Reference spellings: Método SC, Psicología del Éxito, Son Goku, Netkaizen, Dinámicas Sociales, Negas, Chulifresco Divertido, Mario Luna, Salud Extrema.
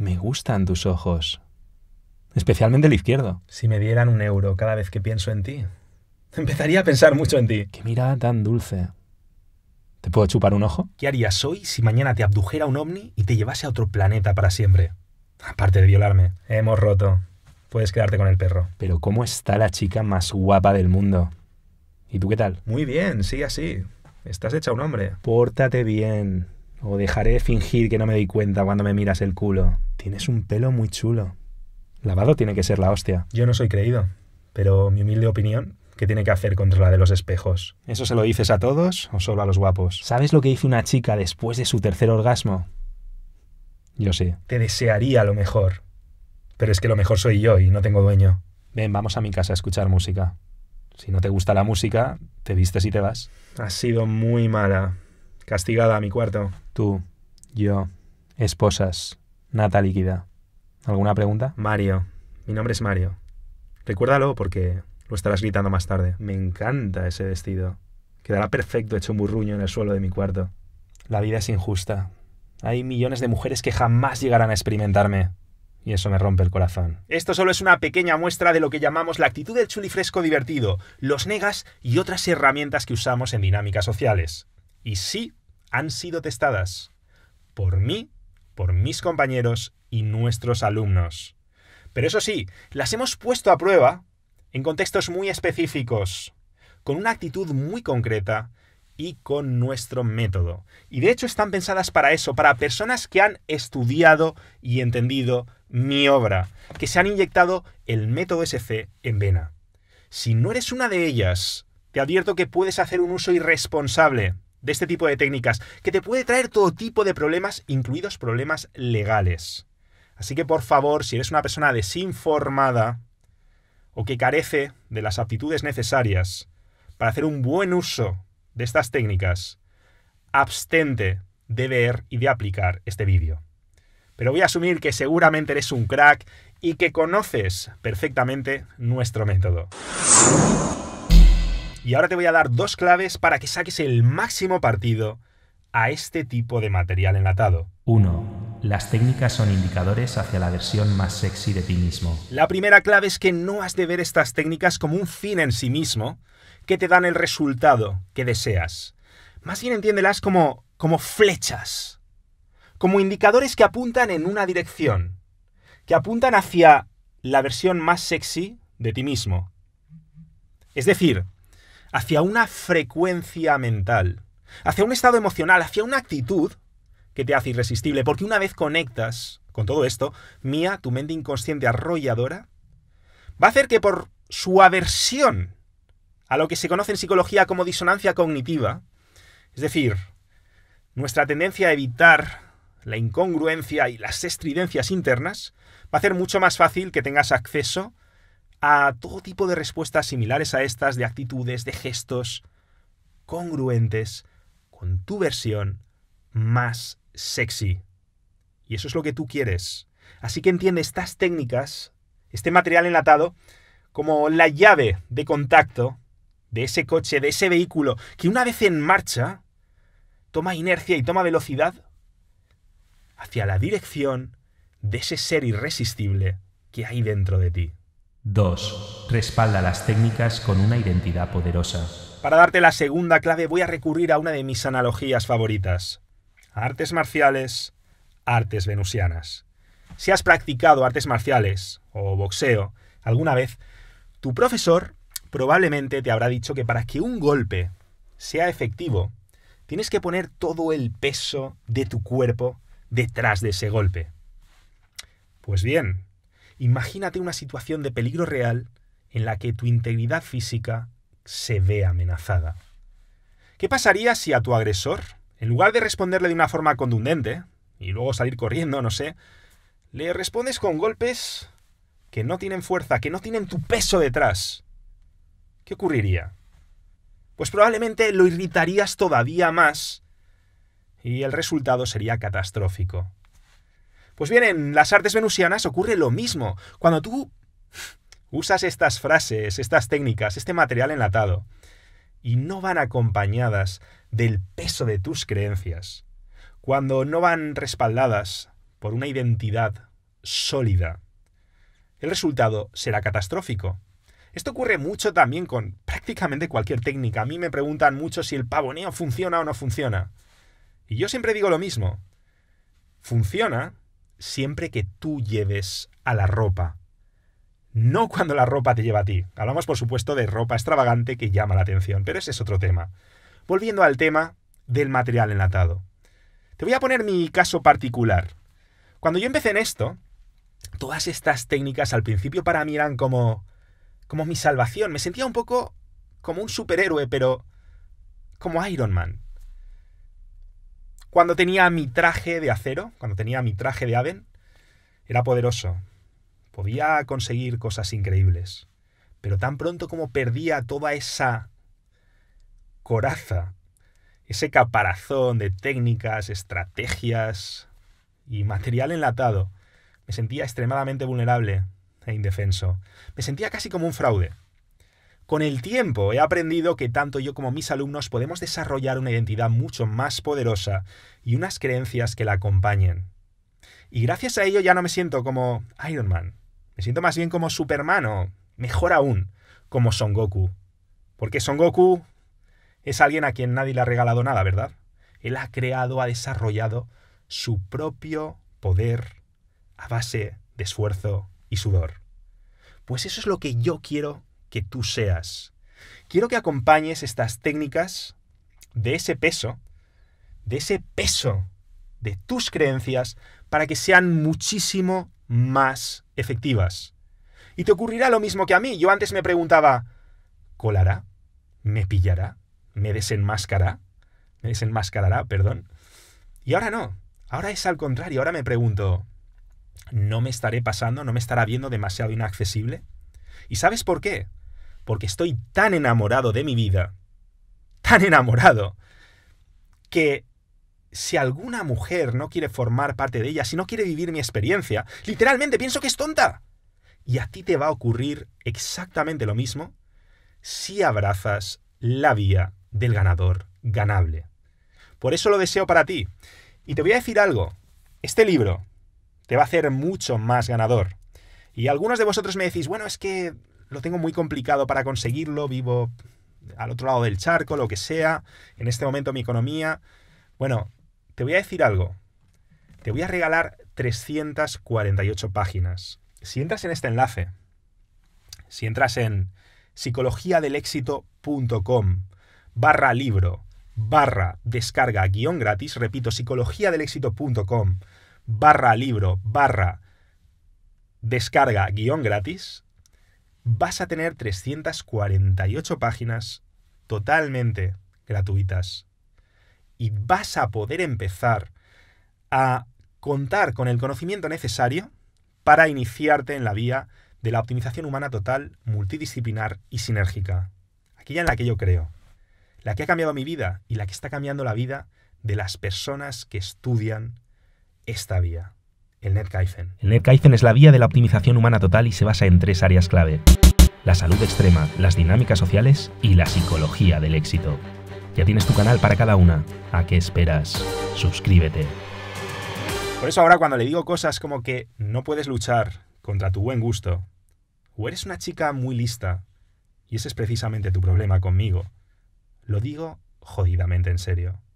Me gustan tus ojos. Especialmente el izquierdo. Si me dieran 1 euro cada vez que pienso en ti, empezaría a pensar mucho en ti. Qué mirada tan dulce. ¿Te puedo chupar un ojo? ¿Qué harías hoy si mañana te abdujera un ovni y te llevase a otro planeta para siempre? Aparte de violarme. Hemos roto. Puedes quedarte con el perro. Pero ¿cómo está la chica más guapa del mundo? ¿Y tú qué tal? Muy bien, sigue así. Estás hecha un hombre. Pórtate bien. O dejaré de fingir que no me doy cuenta cuando me miras el culo. Tienes un pelo muy chulo. Lavado tiene que ser la hostia. Yo no soy creído, pero mi humilde opinión, ¿qué tiene que hacer contra la de los espejos? ¿Eso se lo dices a todos o solo a los guapos? ¿Sabes lo que hizo una chica después de su 3er orgasmo? Yo sí. Te desearía lo mejor. Pero es que lo mejor soy yo y no tengo dueño. Ven, vamos a mi casa a escuchar música. Si no te gusta la música, te vistes y te vas. Has sido muy mala. Castigada a mi cuarto. Tú, yo, esposas, nata líquida. ¿Alguna pregunta? Mario. Mi nombre es Mario. Recuérdalo porque lo estarás gritando más tarde. Me encanta ese vestido. Quedará perfecto hecho un burruño en el suelo de mi cuarto. La vida es injusta. Hay millones de mujeres que jamás llegarán a experimentarme. Y eso me rompe el corazón. Esto solo es una pequeña muestra de lo que llamamos la actitud del chulifresco divertido, los negas y otras herramientas que usamos en dinámicas sociales. Y sí, han sido testadas. Por mí, por mis compañeros y nuestros alumnos. Pero eso sí, las hemos puesto a prueba en contextos muy específicos, con una actitud muy concreta y con nuestro método. Y de hecho están pensadas para eso, para personas que han estudiado y entendido mi obra, que se han inyectado el método SC en vena. Si no eres una de ellas, te advierto que puedes hacer un uso irresponsable de este tipo de técnicas, que te puede traer todo tipo de problemas, incluidos problemas legales. Así que, por favor, si eres una persona desinformada o que carece de las aptitudes necesarias para hacer un buen uso de estas técnicas, abstente de ver y de aplicar este vídeo. Pero voy a asumir que seguramente eres un crack y que conoces perfectamente nuestro método. Y ahora te voy a dar 2 claves para que saques el máximo partido a este tipo de material enlatado. 1. Las técnicas son indicadores hacia la versión más sexy de ti mismo. La primera clave es que no has de ver estas técnicas como un fin en sí mismo, que te dan el resultado que deseas. Más bien entiéndelas como flechas, como indicadores que apuntan en una dirección, que apuntan hacia la versión más sexy de ti mismo. Es decir, hacia una frecuencia mental, hacia un estado emocional, hacia una actitud que te hace irresistible. Porque una vez conectas con todo esto, Mía, tu mente inconsciente arrolladora, va a hacer que por su aversión a lo que se conoce en psicología como disonancia cognitiva, es decir, nuestra tendencia a evitar la incongruencia y las estridencias internas, va a hacer mucho más fácil que tengas acceso a todo tipo de respuestas similares a estas, de actitudes, de gestos congruentes con tu versión más sexy. Y eso es lo que tú quieres. Así que entiende estas técnicas, este material enlatado, como la llave de contacto de ese coche, de ese vehículo, que una vez en marcha, toma inercia y toma velocidad hacia la dirección de ese ser irresistible que hay dentro de ti. 2. Respalda las técnicas con una identidad poderosa. Para darte la segunda clave voy a recurrir a una de mis analogías favoritas. Artes marciales, artes venusianas. Si has practicado artes marciales o boxeo alguna vez, tu profesor probablemente te habrá dicho que para que un golpe sea efectivo, tienes que poner todo el peso de tu cuerpo detrás de ese golpe. Pues bien, imagínate una situación de peligro real en la que tu integridad física se ve amenazada. ¿Qué pasaría si a tu agresor, en lugar de responderle de una forma contundente y luego salir corriendo, no sé, le respondes con golpes que no tienen fuerza, que no tienen tu peso detrás? ¿Qué ocurriría? Pues probablemente lo irritarías todavía más y el resultado sería catastrófico. Pues bien, en las artes venusianas ocurre lo mismo. Cuando tú usas estas frases, estas técnicas, este material enlatado, y no van acompañadas del peso de tus creencias, cuando no van respaldadas por una identidad sólida. El resultado será catastrófico. Esto ocurre mucho también con prácticamente cualquier técnica. A mí me preguntan mucho si el pavoneo funciona o no funciona. Y yo siempre digo lo mismo. Funciona siempre que tú lleves a la ropa. No cuando la ropa te lleva a ti. Hablamos, por supuesto, de ropa extravagante que llama la atención, pero ese es otro tema. Volviendo al tema del material enlatado. Te voy a poner mi caso particular. Cuando yo empecé en esto, todas estas técnicas al principio para mí eran como mi salvación. Me sentía un poco como un superhéroe, pero como Iron Man. Cuando tenía mi traje de acero, cuando tenía mi traje de Aven, era poderoso. Podía conseguir cosas increíbles. Pero tan pronto como perdía toda esa coraza, ese caparazón de técnicas, estrategias y material enlatado, me sentía extremadamente vulnerable e indefenso. Me sentía casi como un fraude. Con el tiempo he aprendido que tanto yo como mis alumnos podemos desarrollar una identidad mucho más poderosa y unas creencias que la acompañen. Y gracias a ello ya no me siento como Iron Man. Me siento más bien como Superman o, mejor aún, como Son Goku. Porque Son Goku es alguien a quien nadie le ha regalado nada, ¿verdad? Él ha creado, ha desarrollado su propio poder a base de esfuerzo y sudor. Pues eso es lo que yo quiero que tú seas. Quiero que acompañes estas técnicas de ese peso de tus creencias, para que sean muchísimo más efectivas. Y te ocurrirá lo mismo que a mí. Yo antes me preguntaba, ¿colará? ¿Me pillará? ¿Me desenmascarará? Y ahora no. Ahora es al contrario. Ahora me pregunto, ¿no me estaré pasando? ¿No me estará viendo demasiado inaccesible? ¿Y sabes por qué? Porque estoy tan enamorado de mi vida, tan enamorado, que si alguna mujer no quiere formar parte de ella, si no quiere vivir mi experiencia, literalmente pienso que es tonta. Y a ti te va a ocurrir exactamente lo mismo si abrazas la vía del ganador ganable. Por eso lo deseo para ti. Y te voy a decir algo. Este libro te va a hacer mucho más ganador. Y algunos de vosotros me decís, bueno, es que lo tengo muy complicado para conseguirlo, vivo al otro lado del charco, lo que sea, en este momento mi economía... Bueno, te voy a decir algo. Te voy a regalar 348 páginas. Si entras en este enlace, si entras en psicologiadelexito.com/libro/descarga-gratis, repito, psicologiadelexito.com/libro/descarga-gratis, vas a tener 348 páginas totalmente gratuitas. Y vas a poder empezar a contar con el conocimiento necesario para iniciarte en la vía de la optimización humana total, multidisciplinar y sinérgica. Aquella en la que yo creo, la que ha cambiado mi vida y la que está cambiando la vida de las personas que estudian esta vía, el Netkaizen. El Netkaizen es la vía de la optimización humana total y se basa en tres áreas clave: la salud extrema, las dinámicas sociales y la psicología del éxito. Ya tienes tu canal para cada una. ¿A qué esperas? Suscríbete. Por eso ahora cuando le digo cosas como que no puedes luchar contra tu buen gusto, o eres una chica muy lista, y ese es precisamente tu problema conmigo, lo digo jodidamente en serio.